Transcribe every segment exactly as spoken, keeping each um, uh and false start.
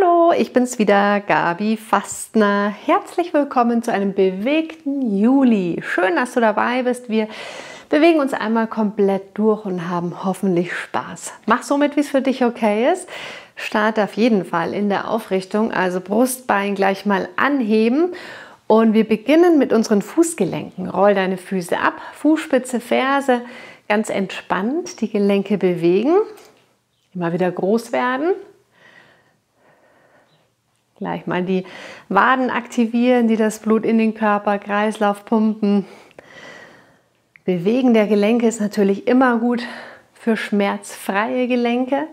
Hallo, ich bin's wieder, Gabi Fastner. Herzlich willkommen zu einem bewegten Juli. Schön, dass du dabei bist. Wir bewegen uns einmal komplett durch und haben hoffentlich Spaß. Mach so mit, wie es für dich okay ist. Starte auf jeden Fall in der Aufrichtung, also Brustbein gleich mal anheben. Und wir beginnen mit unseren Fußgelenken. Roll deine Füße ab, Fußspitze, Ferse, ganz entspannt die Gelenke bewegen. Immer wieder groß werden. Gleich mal die Waden aktivieren, die das Blut in den Körper, Kreislauf pumpen. Bewegen der Gelenke ist natürlich immer gut für schmerzfreie Gelenke,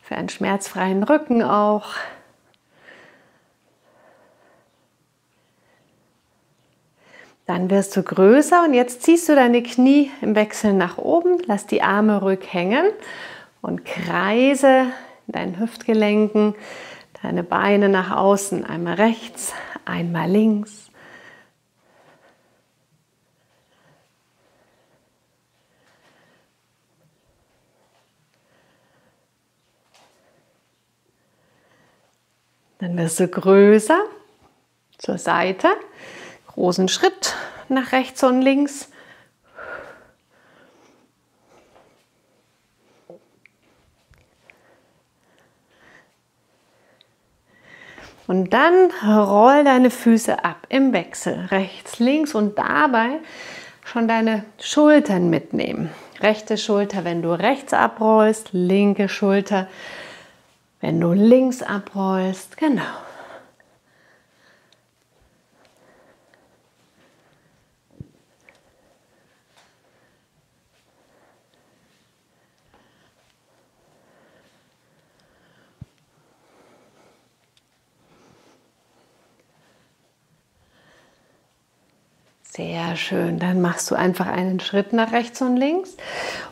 für einen schmerzfreien Rücken auch. Dann wirst du größer und jetzt ziehst du deine Knie im Wechsel nach oben, lass die Arme ruhig hängen und kreise in deinen Hüftgelenken. Deine Beine nach außen, einmal rechts, einmal links. Dann wirst du größer, zur Seite, großen Schritt nach rechts und links. Und dann roll deine Füße ab im Wechsel, rechts, links und dabei schon deine Schultern mitnehmen. Rechte Schulter, wenn du rechts abrollst, linke Schulter, wenn du links abrollst, genau. Sehr schön, dann machst du einfach einen Schritt nach rechts und links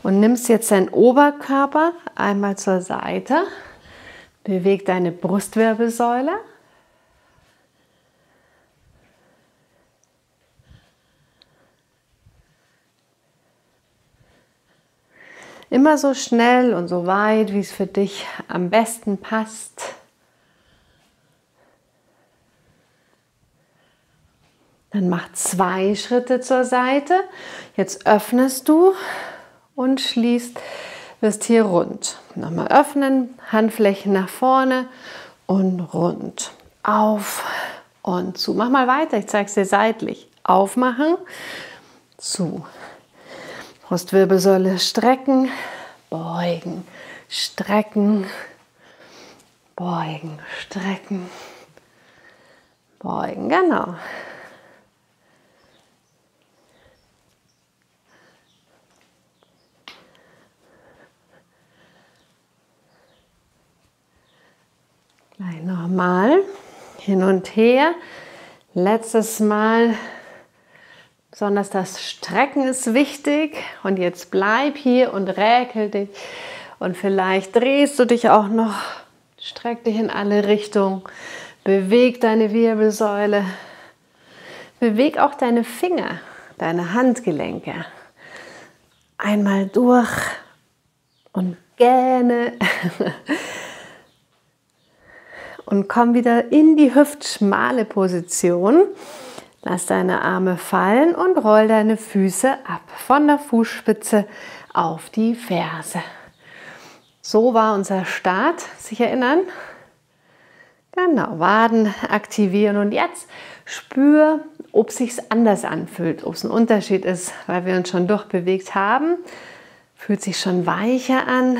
und nimmst jetzt deinen Oberkörper einmal zur Seite, beweg deine Brustwirbelsäule. Immer so schnell und so weit, wie es für dich am besten passt. Dann mach zwei Schritte zur Seite. Jetzt öffnest du und schließt, wirst hier rund. Nochmal öffnen, Handflächen nach vorne und rund. Auf und zu. Mach mal weiter, ich zeige es dir seitlich. Aufmachen, zu. Brustwirbelsäule strecken, beugen, strecken, beugen, strecken, beugen, genau. Nochmal hin und her. Letztes Mal, besonders das Strecken ist wichtig. Und jetzt bleib hier und räkel dich. Und vielleicht drehst du dich auch noch. Streck dich in alle Richtungen. Beweg deine Wirbelsäule. Beweg auch deine Finger, deine Handgelenke. Einmal durch und gerne. Und komm wieder in die hüftschmale Position. Lass deine Arme fallen und roll deine Füße ab. Von der Fußspitze auf die Ferse. So war unser Start. Sich erinnern? Genau, Waden aktivieren. Und jetzt spür, ob es sich anders anfühlt. Ob es ein Unterschied ist, weil wir uns schon durchbewegt haben. Fühlt sich schon weicher an.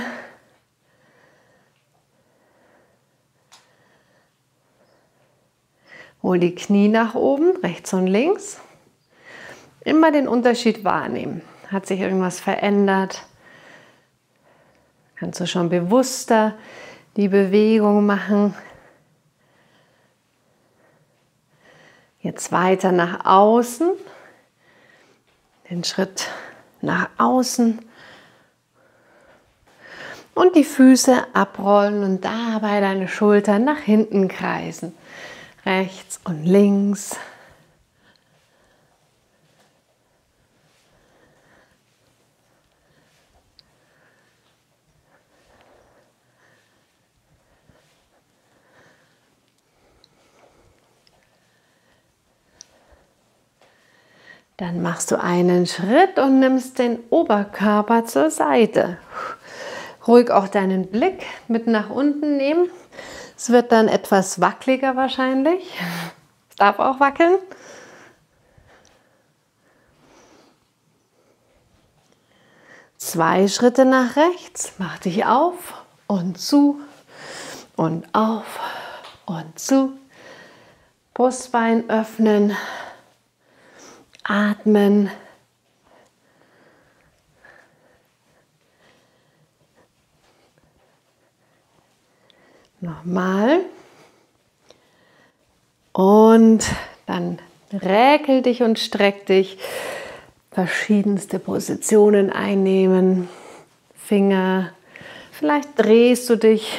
Hol die Knie nach oben, rechts und links. Immer den Unterschied wahrnehmen. Hat sich irgendwas verändert? Kannst du schon bewusster die Bewegung machen? Jetzt weiter nach außen. Den Schritt nach außen. Und die Füße abrollen und dabei deine Schultern nach hinten kreisen. Rechts und links. Dann machst du einen Schritt und nimmst den Oberkörper zur Seite. Ruhig auch deinen Blick mit nach unten nehmen. Es wird dann etwas wackeliger wahrscheinlich. Es darf auch wackeln. Zwei Schritte nach rechts. Mach dich auf und zu und auf und zu. Brustbein öffnen. Atmen. Nochmal. Und dann räkel dich und streck dich. Verschiedenste Positionen einnehmen. Finger. Vielleicht drehst du dich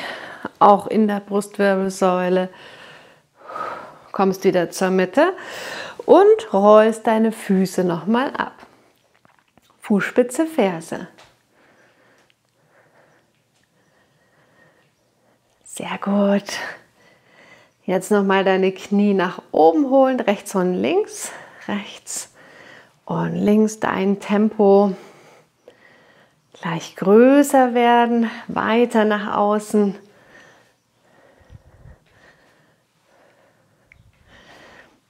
auch in der Brustwirbelsäule. Kommst wieder zur Mitte. Und rollst deine Füße nochmal ab. Fußspitze, Ferse. Sehr gut. Jetzt nochmal deine Knie nach oben holen, rechts und links. Rechts und links. Dein Tempo gleich größer werden, weiter nach außen.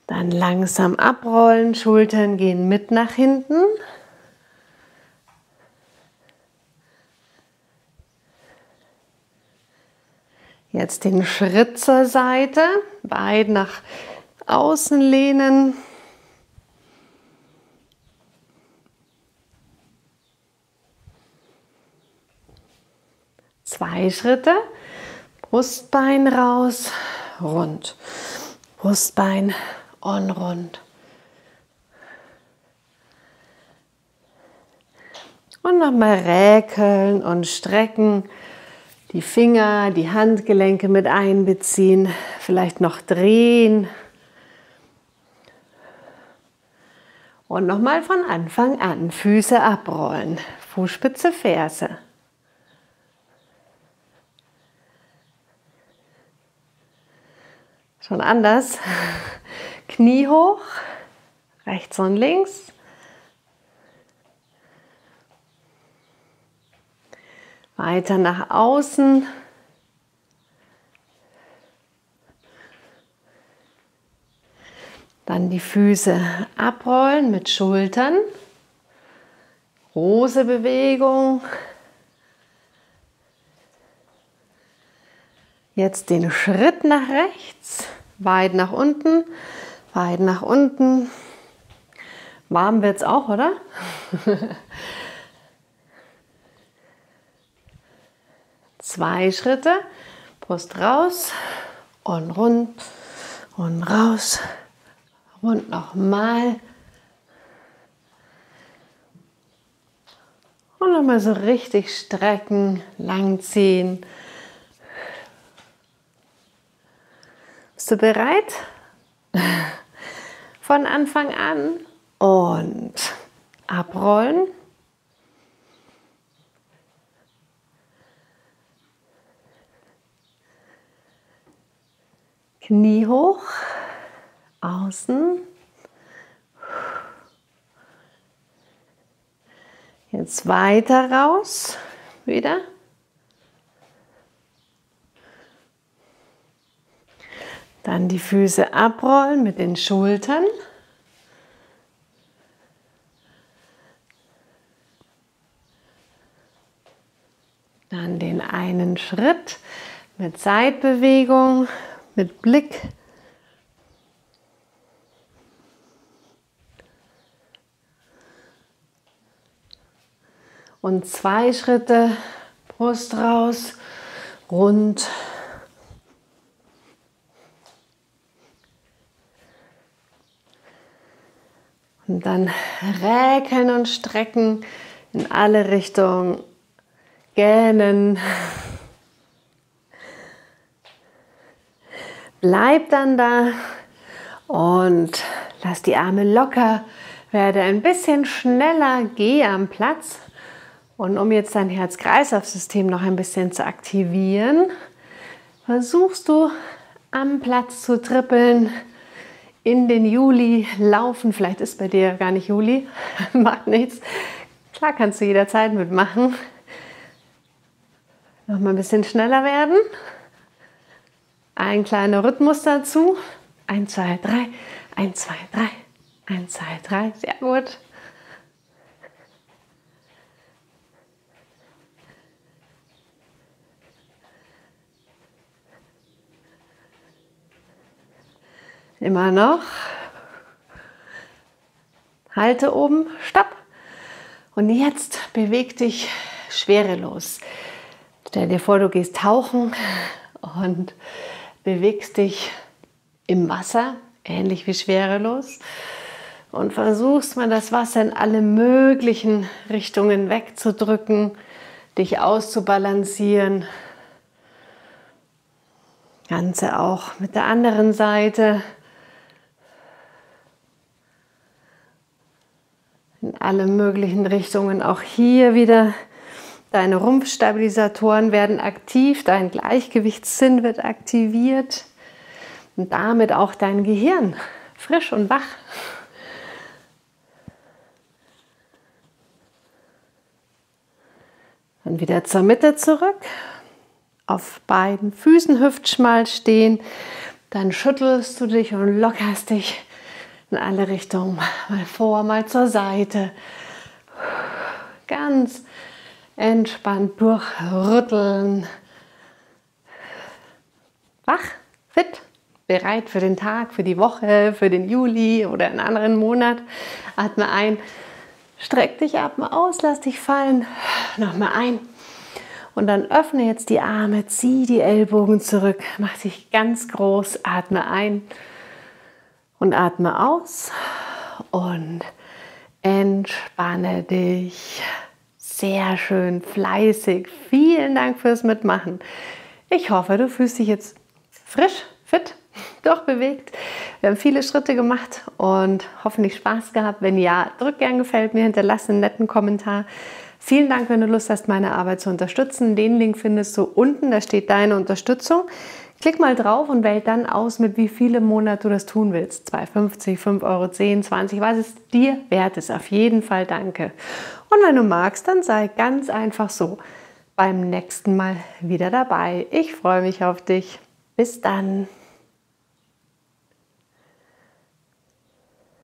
Dann langsam abrollen, Schultern gehen mit nach hinten. Jetzt den Schritt zur Seite, weit nach außen lehnen. Zwei Schritte, Brustbein raus, rund, Brustbein und rund. Und nochmal räkeln und strecken. Die Finger, die Handgelenke mit einbeziehen. Vielleicht noch drehen. Und nochmal von Anfang an. Füße abrollen. Fußspitze, Ferse. Schon anders. Knie hoch, rechts und links. Weiter nach außen. Dann die Füße abrollen mit Schultern. Große Bewegung. Jetzt den Schritt nach rechts, weit nach unten. Weit nach unten. Warm wird es auch, oder? Zwei Schritte. Brust raus und rund und raus. Rund nochmal. Und nochmal so richtig strecken, lang ziehen. Bist du bereit? Von Anfang an und abrollen. Knie hoch, außen. Jetzt weiter raus, wieder. Dann die Füße abrollen mit den Schultern. Dann den einen Schritt mit Seitbewegung, mit Blick. Und zwei Schritte, Brust raus, rund. Und dann räkeln und strecken in alle Richtungen, gähnen. Bleib dann da und lass die Arme locker, werde ein bisschen schneller, geh am Platz. Und um jetzt dein Herz-Kreislauf-System noch ein bisschen zu aktivieren, versuchst du am Platz zu trippeln. in den Juli laufen. Vielleicht ist bei dir gar nicht Juli, macht nichts. Klar kannst du jederzeit mitmachen. Noch mal ein bisschen schneller werden. Ein kleiner Rhythmus dazu. eins, zwei, drei. eins, zwei, drei. eins, zwei, drei. Sehr gut. Immer noch. Halte oben. Stopp. Und jetzt beweg dich schwerelos. Stell dir vor, du gehst tauchen und bewegst dich im Wasser, ähnlich wie schwerelos. Und versuchst mal, das Wasser in alle möglichen Richtungen wegzudrücken, dich auszubalancieren. Ganze auch mit der anderen Seite. In alle möglichen Richtungen. Auch hier wieder deine Rumpfstabilisatoren werden aktiv, dein Gleichgewichtssinn wird aktiviert und damit auch dein Gehirn frisch und wach. Dann wieder zur Mitte zurück. Auf beiden Füßen hüftschmal stehen. Dann schüttelst du dich und lockerst dich in alle Richtungen, mal vor, mal zur Seite, ganz entspannt durchrütteln. Wach, fit, bereit für den Tag, für die Woche, für den Juli oder einen anderen Monat. Atme ein, streck dich, atme aus, lass dich fallen, nochmal ein und dann öffne jetzt die Arme, zieh die Ellbogen zurück, mach dich ganz groß, atme ein. Und atme aus und entspanne dich. Sehr schön, fleißig. Vielen Dank fürs Mitmachen. Ich hoffe, du fühlst dich jetzt frisch, fit, durchbewegt. Wir haben viele Schritte gemacht und hoffentlich Spaß gehabt. Wenn ja, drück gern gefällt mir, hinterlass einen netten Kommentar. Vielen Dank, wenn du Lust hast, meine Arbeit zu unterstützen. Den Link findest du unten, da steht deine Unterstützung. Klick mal drauf und wähl dann aus, mit wie viel im Monat du das tun willst. zwei Euro fünfzig, fünf Euro zehn, zwanzig, was es dir wert ist. Auf jeden Fall danke. Und wenn du magst, dann sei ganz einfach so beim nächsten Mal wieder dabei. Ich freue mich auf dich. Bis dann.